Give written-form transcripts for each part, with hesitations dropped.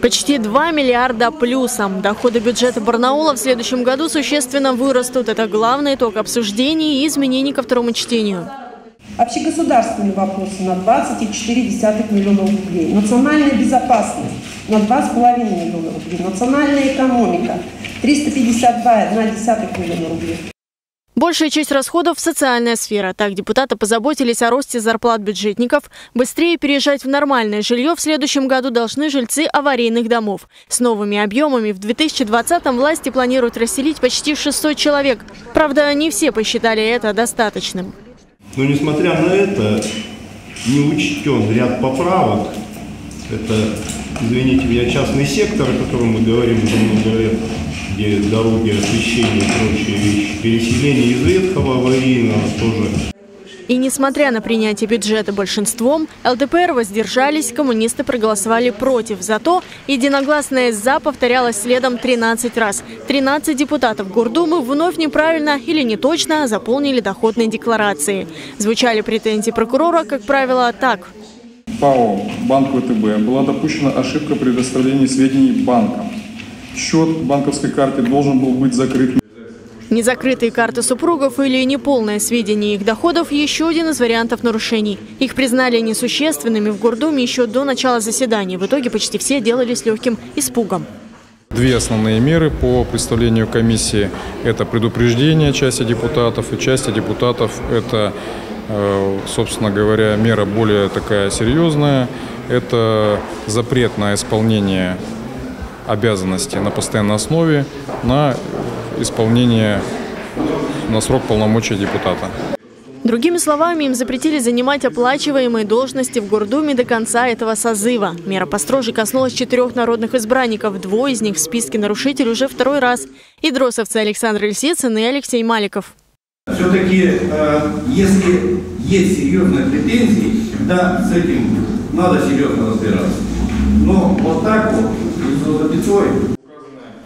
Почти 2 миллиарда плюсом. Доходы бюджета Барнаула в следующем году существенно вырастут. Это главный итог обсуждений и изменений ко второму чтению. Общегосударственные вопросы на 20,4 миллиона рублей. Национальная безопасность на 2,5 миллиона рублей. Национальная экономика 352,1 миллиона рублей. Большая часть расходов – социальная сфера. Так депутаты позаботились о росте зарплат бюджетников. Быстрее переезжать в нормальное жилье в следующем году должны жильцы аварийных домов. С новыми объемами в 2020-м власти планируют расселить почти 600 человек. Правда, не все посчитали это достаточным. Но несмотря на это, не учтен ряд поправок. Это, извините меня, частный сектор, о котором мы говорим уже много лет, где дороги, освещение и прочие вещи, переселение из редкого аварийного тоже. И несмотря на принятие бюджета большинством, ЛДПР воздержались, коммунисты проголосовали против. Зато единогласное «за» повторялось следом 13 раз. 13 депутатов Гордумы вновь неправильно или неточно заполнили доходные декларации. Звучали претензии прокурора, как правило, так. ПАО «Банк ВТБ» была допущена ошибка предоставления сведений банкам. Счет банковской карты должен был быть закрыт. Незакрытые карты супругов или неполное сведение их доходов – еще один из вариантов нарушений. Их признали несущественными в Гордуме еще до начала заседания. В итоге почти все делались легким испугом. Две основные меры по представлению комиссии – это предупреждение части депутатов, и части депутатов – это, собственно говоря, мера более такая серьезная. Это запрет на исполнение обязанности на постоянной основе, на исполнение на срок полномочий депутата. Другими словами, им запретили занимать оплачиваемые должности в Гордуме до конца этого созыва. Мера построже коснулась 4 народных избранников. Двое из них в списке нарушителей уже второй раз. И дросовцы Александр Ильсицын и Алексей Маликов. Все-таки, если есть серьезные претензии, да, с этим надо серьезно разбираться. Но вот так вот, за пятой.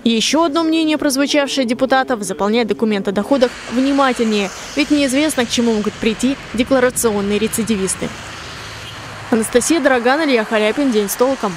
Еще одно мнение, прозвучавшее депутатов, заполнять документ о доходах внимательнее, ведь неизвестно, к чему могут прийти декларационные рецидивисты. Анастасия Драган, Илья Халяпин, День с толком.